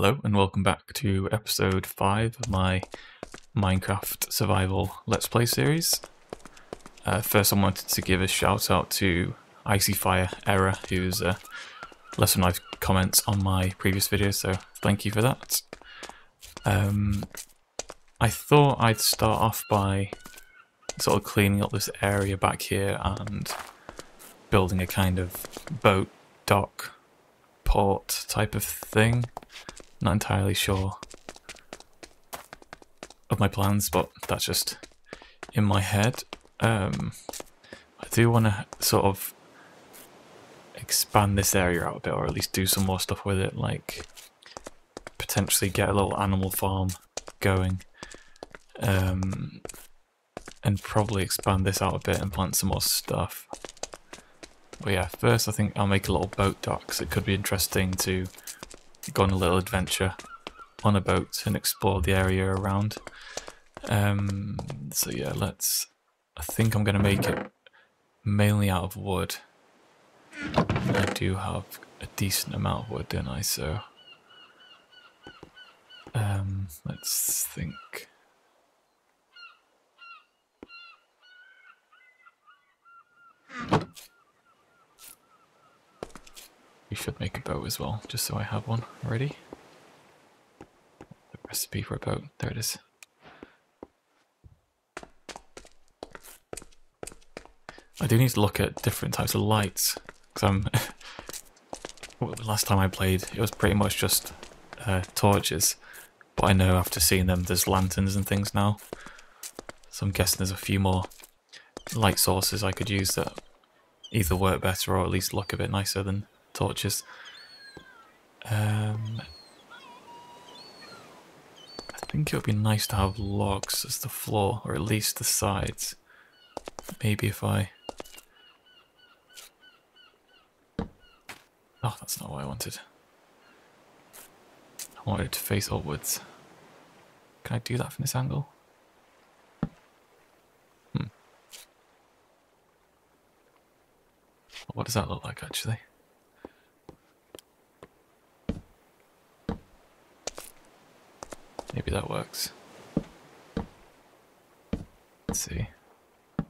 Hello and welcome back to episode 5 of my Minecraft survival Let's Play series. First I wanted to give a shout out to IcyFireEra, who's left some nice comments on my previous video, so thank you for that. I thought I'd start off by sort of cleaning up this area back here and building a kind of boat, dock, port type of thing. Not entirely sure of my plans, but that's just in my head. I do want to sort of expand this area out a bit, or at least do some more stuff with it, like potentially get a little animal farm going, and probably expand this out a bit and plant some more stuff. But yeah, first I think I'll make a little boat dock, because it could be interesting to go on a little adventure on a boat and explore the area around. So yeah, I think I'm going to make it mainly out of wood. I do have a decent amount of wood, don't I? So let's think. We should make a boat as well, just so I have one already. The recipe for a boat, there it is. I do need to look at different types of lights, because last time I played it was pretty much just torches, but I know after seeing them there's lanterns and things now, so I'm guessing there's a few more light sources I could use that either work better or at least look a bit nicer than torches. I think it would be nice to have logs as the floor, or at least the sides. Maybe if I... Oh, that's not what I wanted. I wanted it to face upwards. Can I do that from this angle? What does that look like, actually? Maybe that works. Let's see. I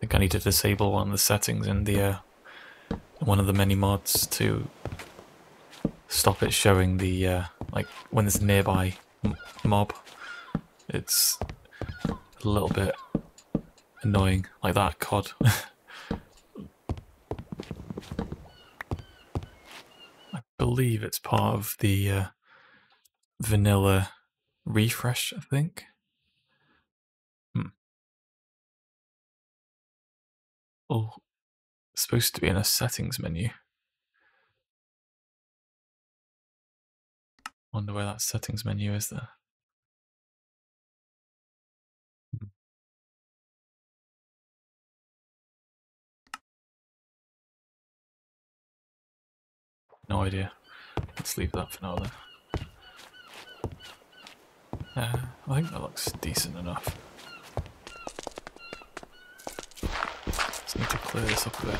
think I need to disable one of the settings in the one of the many mods to stop it showing the like when there's a nearby mob. It's a little bit annoying, like that cod. I believe it's part of the vanilla refresh, I think. Oh, it's supposed to be in a settings menu. Wonder where that settings menu is there. No idea. Let's leave that for now then. I think that looks decent enough. Just need to clear this up a bit.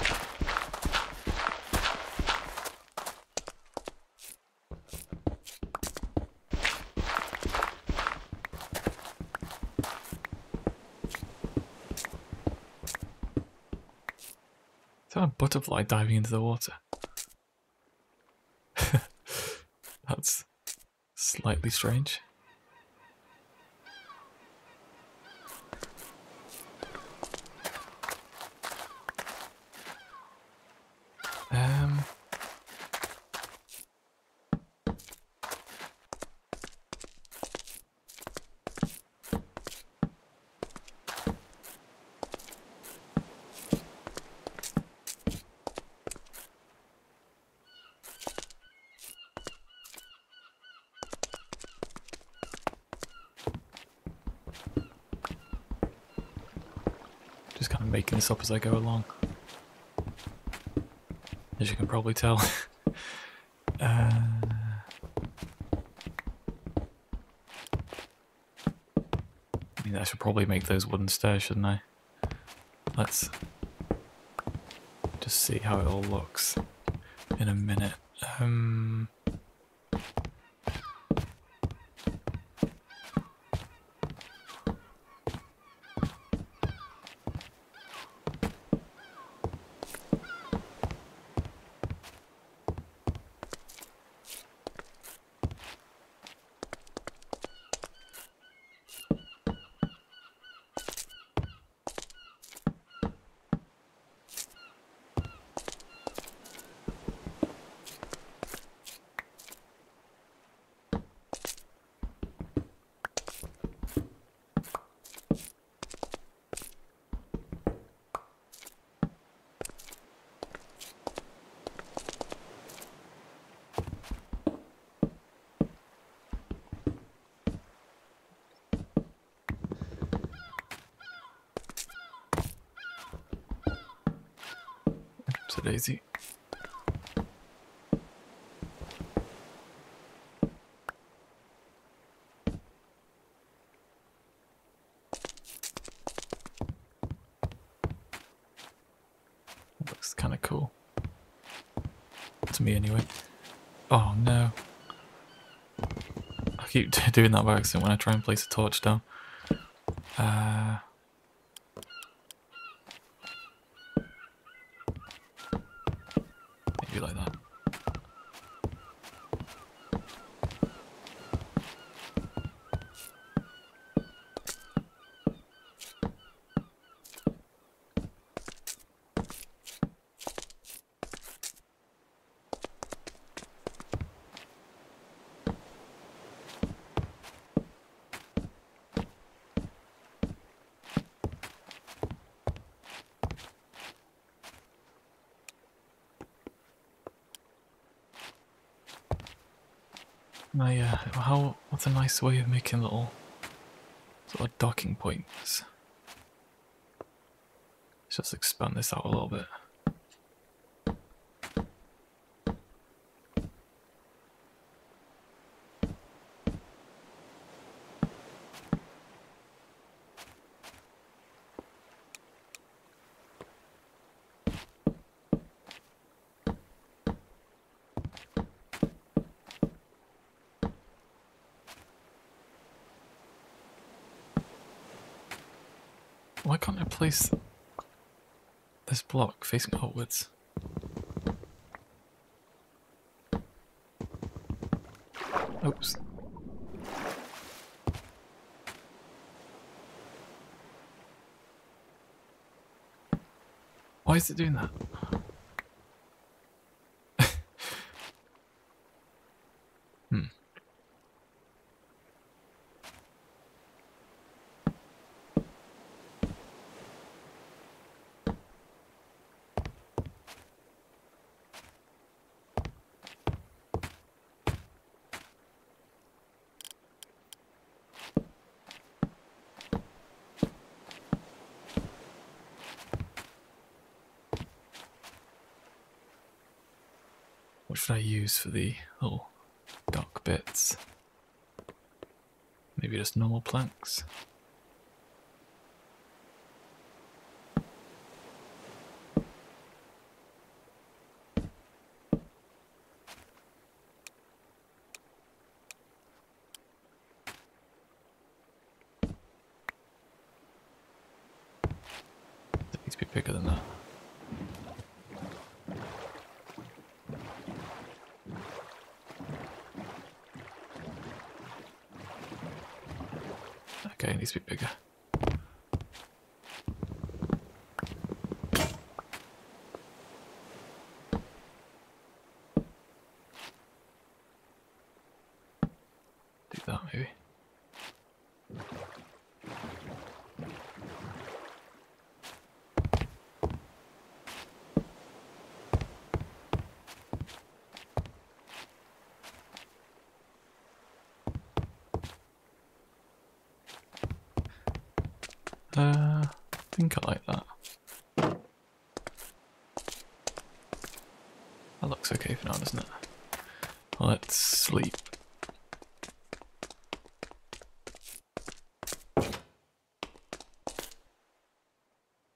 Is that a butterfly diving into the water? That's slightly strange. Just kind of making this up as I go along, as you can probably tell. I mean, I should probably make those wooden stairs, shouldn't I? Let's just see how it all looks in a minute. Daisy. Looks kind of cool. To me anyway. Oh no. I keep doing that by accident when I try and place a torch down. What's a nice way of making little sort of docking points. Let's just expand this out a little bit. Why can't I place this block facing outwards? Oops. Why is it doing that? What should I use for the little dock bits? Maybe just normal planks? It needs to be bigger than that. Okay, it needs to be bigger. Do that maybe. I think I like that. That looks okay for now, doesn't it? Let's sleep.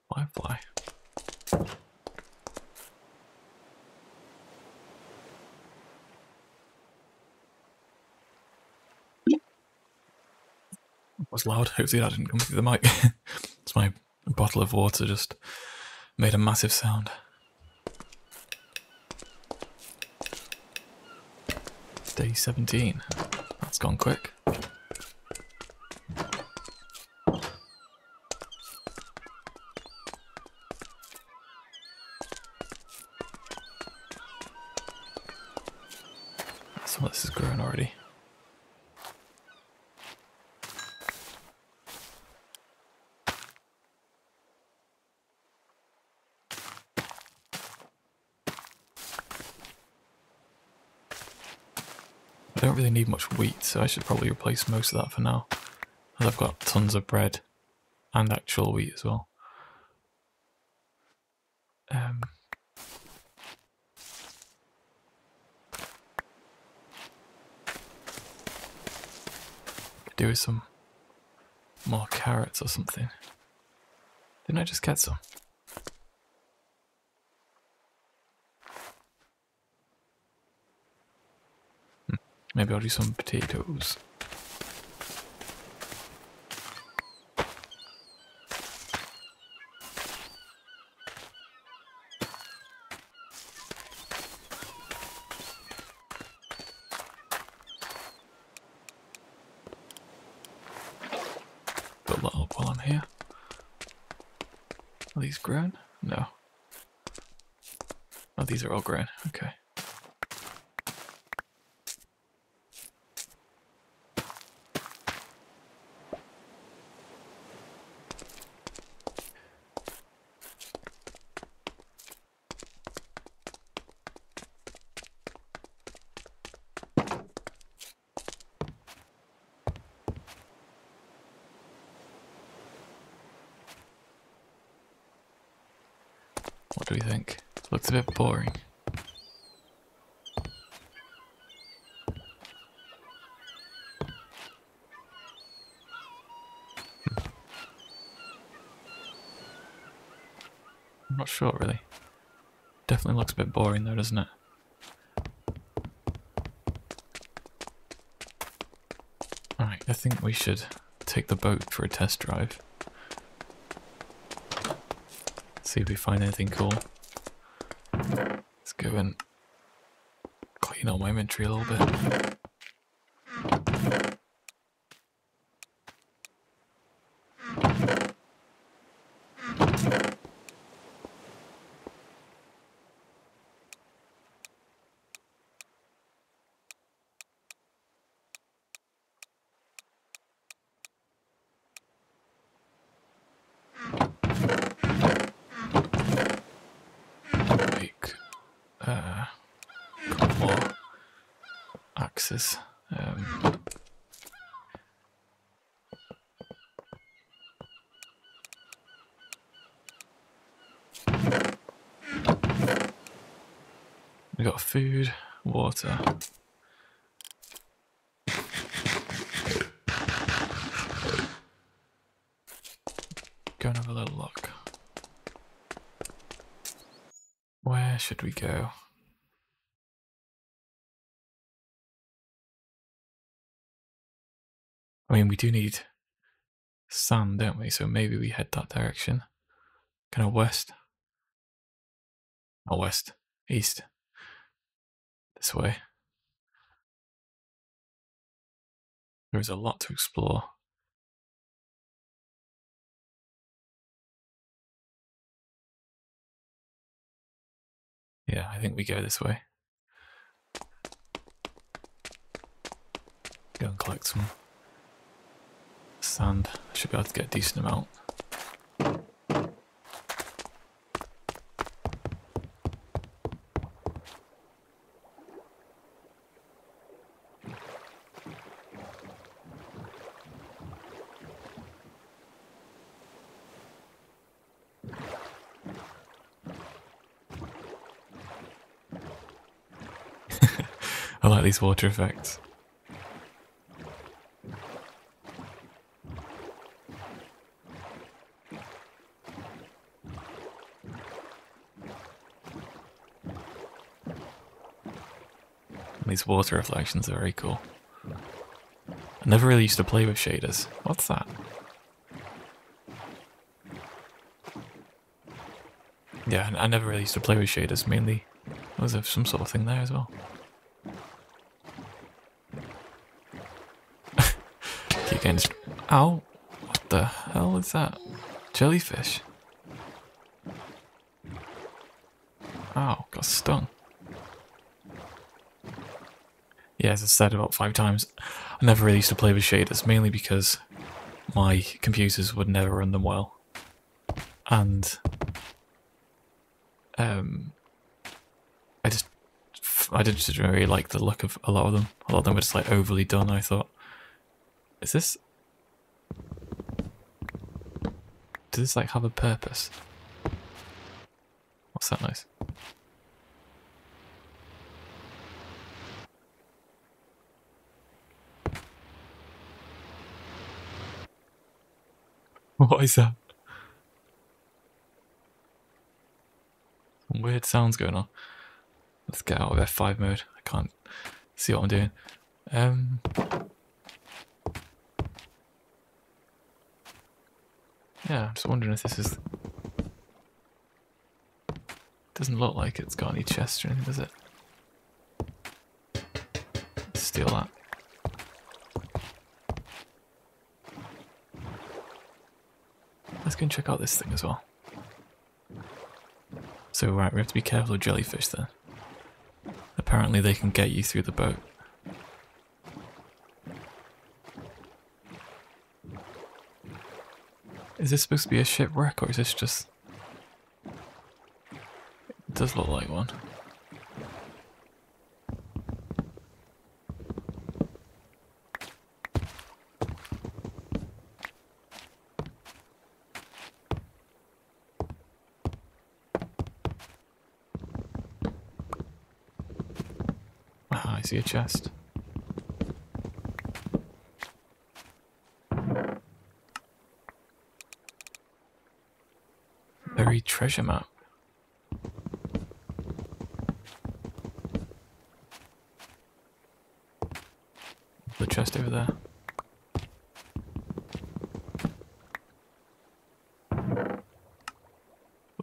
Firefly. was loud. Hopefully that didn't come through the mic. It's my bottle of water just made a massive sound. Day 17. That's gone quick. Some of this is growing already. I don't really need much wheat, so I should probably replace most of that for now, as I've got tons of bread and actual wheat as well. Could do with some more carrots or something. Didn't I just get some? Maybe I'll do some potatoes. Put that up while I'm here. Are these grown? No. Oh, these are all grown. Okay. What do we think? It looks a bit boring. I'm not sure really. Definitely looks a bit boring though, doesn't it? Alright, I think we should take the boat for a test drive. See if we find anything cool. Let's go and clean up my inventory a little bit. We got food, water. Go and have a little look. Where should we go? I mean, we do need sand, don't we? So maybe we head that direction. Kind of west. Not west, east. This way. There is a lot to explore. Yeah, I think we go this way. Go and collect some sand. I should be able to get a decent amount. I like these water effects. These water reflections are very cool. I never really used to play with shaders. What's that? Yeah, I never really used to play with shaders, mainly. Was there some sort of thing there as well? Keep getting... Ow! What the hell is that? Jellyfish? Ow, got stung. Yeah, as I said about 5 times, I never really used to play with shaders, mainly because my computers would never run them well. And... I just didn't really like the look of a lot of them. A lot of them were just like overly done, I thought. Is this... Does this like have a purpose? What's that noise? What is that? Some weird sounds going on. Let's get out of F5 mode. I can't see what I'm doing. Yeah, I'm just wondering if this is... Doesn't look like it's got any chests or anything, does it? Let's steal that. Let's go and check out this thing as well. So right, we have to be careful of jellyfish then. Apparently they can get you through the boat. Is this supposed to be a shipwreck or is this just... It does look like one. Ah, I see a chest. Buried treasure map. The chest over there.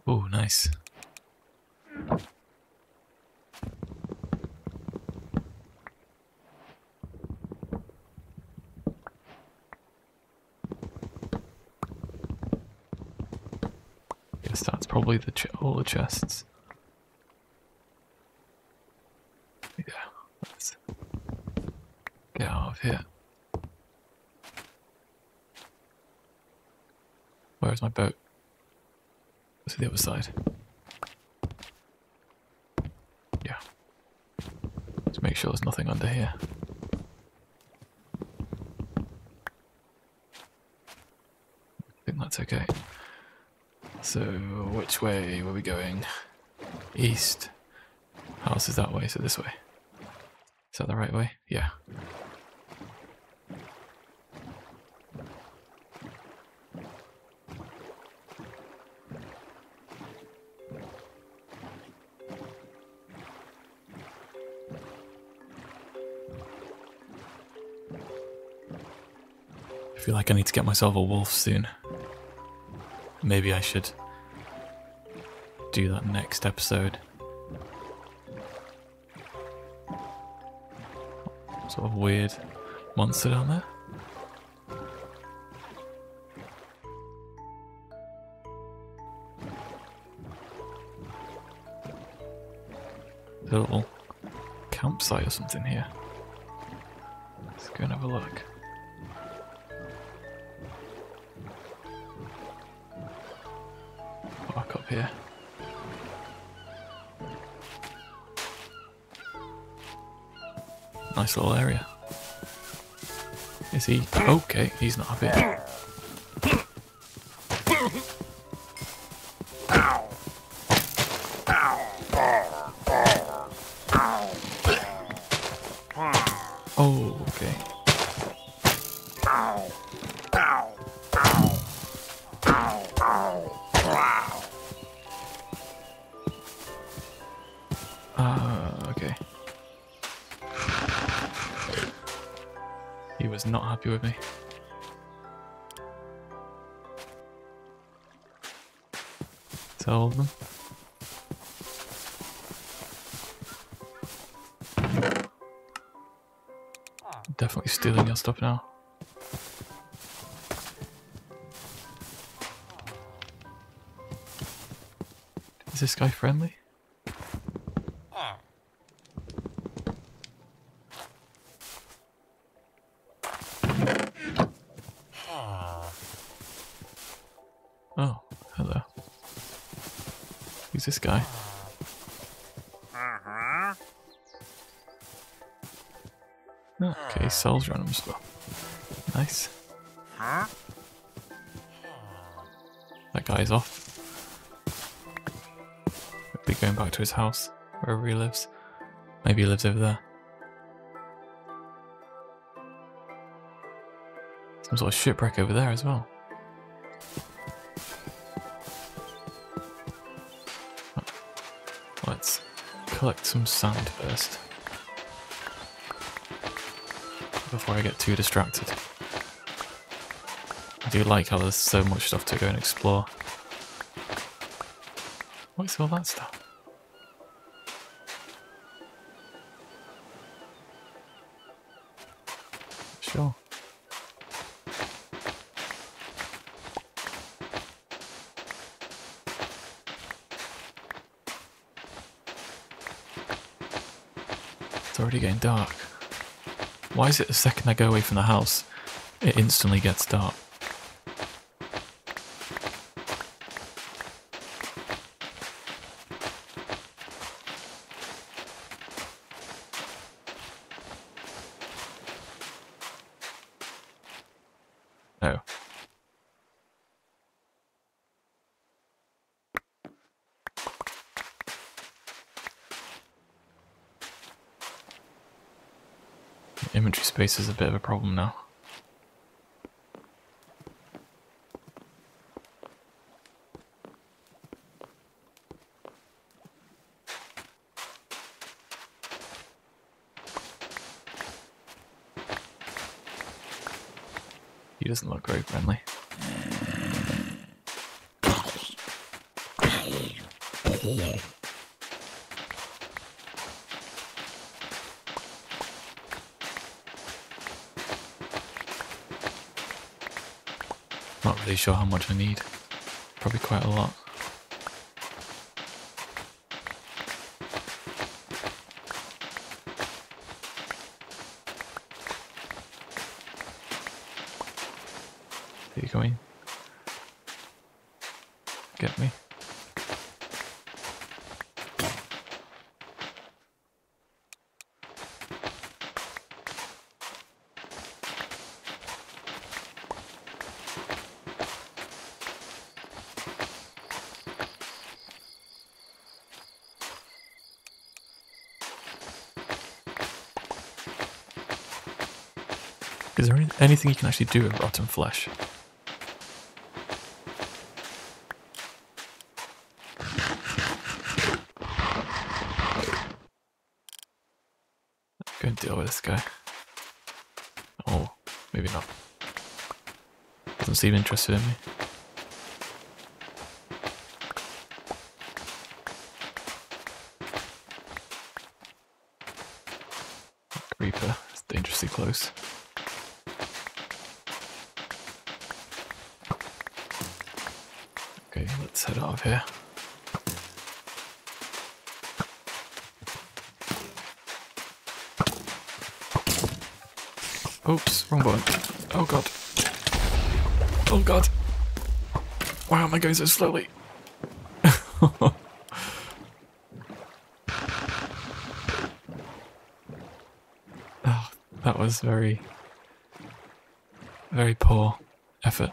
Oh, nice. That's probably the all the chests. Yeah, let's get out of here. Where is my boat? To the other side. Yeah. Just make sure there's nothing under here. I think that's okay. So, which way were we going? East. House is that way, so this way. Is that the right way? Yeah. I feel like I need to get myself a wolf soon. Maybe I should do that next episode. Sort of weird monster down there. There's a little campsite or something here. Let's go and have a look. Here. Nice little area. Is he okay? He's not happy. Oh, okay. was not happy with me. Told them. Definitely stealing your stuff now. Is this guy friendly? Oh, hello. Who's this guy? Okay, sells random stuff. Nice. That guy's off. Be going back to his house, wherever he lives. Maybe he lives over there. Some sort of shipwreck over there as well. Let's collect some sand first, before I get too distracted. I do like how there's so much stuff to go and explore. What's all that stuff? Sure. It's already getting dark. Why is it the second I go away from the house, it instantly gets dark? No. Inventory space is a bit of a problem now. He doesn't look very friendly. Not really sure how much I need. Probably quite a lot. Are you coming? Get me. Is there anything you can actually do with rotten flesh? Go and deal with this guy. Oh, maybe not. Doesn't seem interested in me. Creeper, it's dangerously close. Okay, let's head out of here. Oops, wrong button. Oh god. Oh god. Why am I going so slowly? Oh, that was very, very poor effort.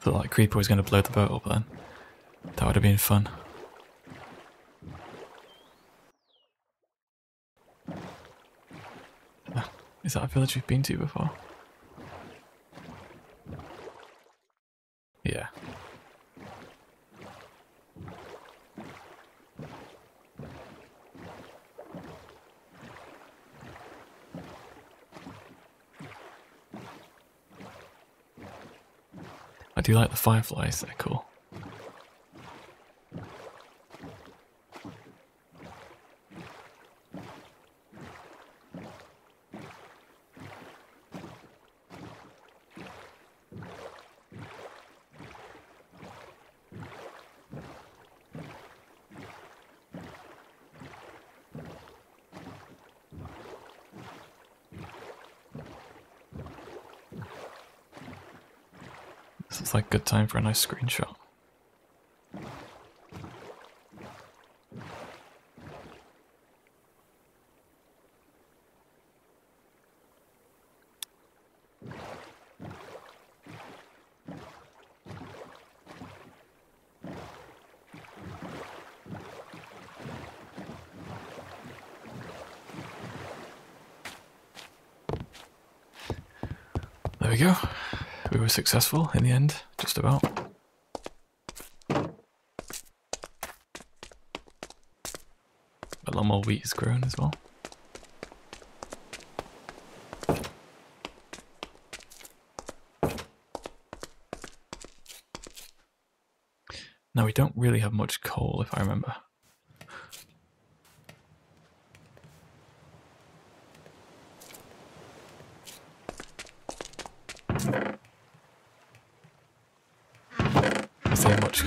Thought that creeper was going to blow the boat up then. That would have been fun. Is that a village we've been to before? Yeah. I do like the fireflies, they're cool. It's like a good time for a nice screenshot. There we go. We were successful in the end, just about. A lot more wheat is grown as well. Now we don't really have much coal, if I remember.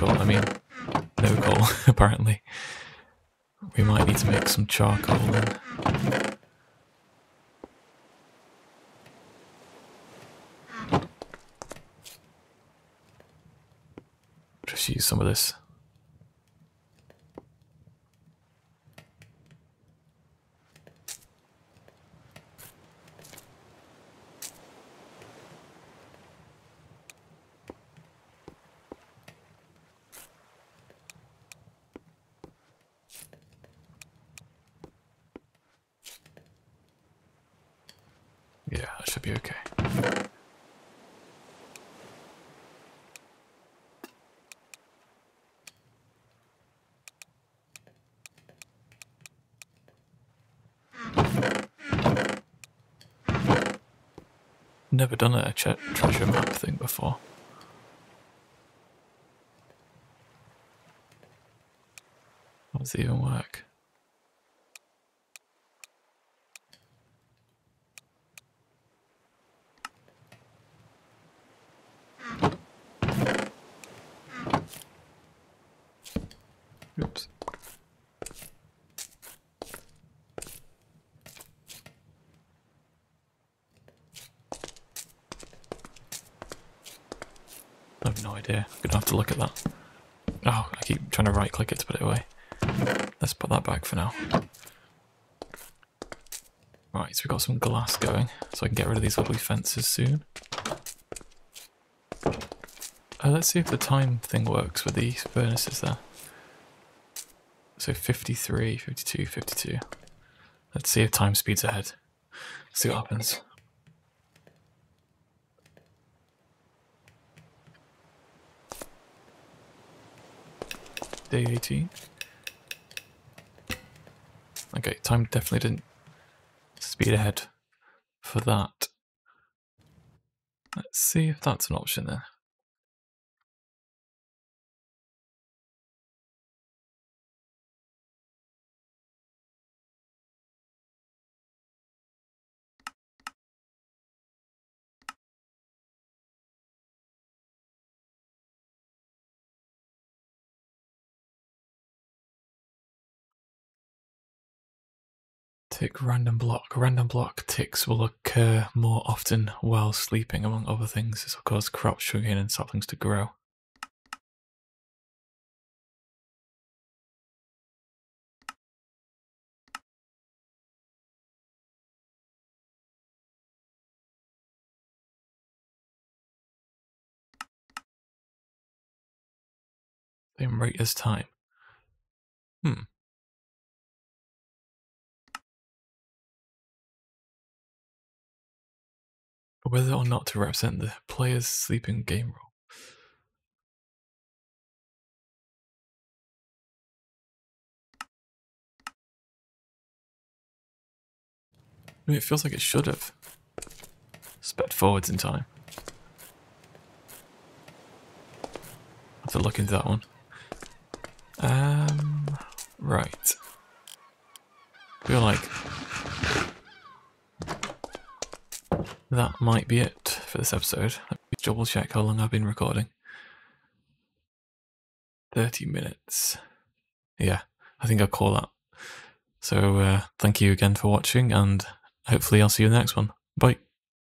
I mean, no coal, apparently. We might need to make some charcoal then. Just use some of this. Yeah, that should be okay. Never done a treasure map thing before. How does it even work? Oops. I have no idea. I'm gonna have to look at that. Oh, I keep trying to right click it to put it away. Let's put that back for now. Right, so we've got some glass going, so I can get rid of these lovely fences soon. Let's see if the time thing works with these furnaces there. So 53, 52, 52. Let's see if time speeds ahead. See what happens. Day 18. Okay, time definitely didn't speed ahead for that. Let's see if that's an option there. Tick random block. Random block ticks will occur more often while sleeping, among other things. This will cause crops, sugarcane, and saplings to grow. Same rate as time. Whether or not to represent the player's sleeping game rule. I mean, it feels like it should have sped forwards in time. have to look into that one. Right. I feel like that might be it for this episode. Let me double check how long I've been recording. 30 minutes. Yeah, I think I'll call that. So thank you again for watching, and hopefully I'll see you in the next one. Bye.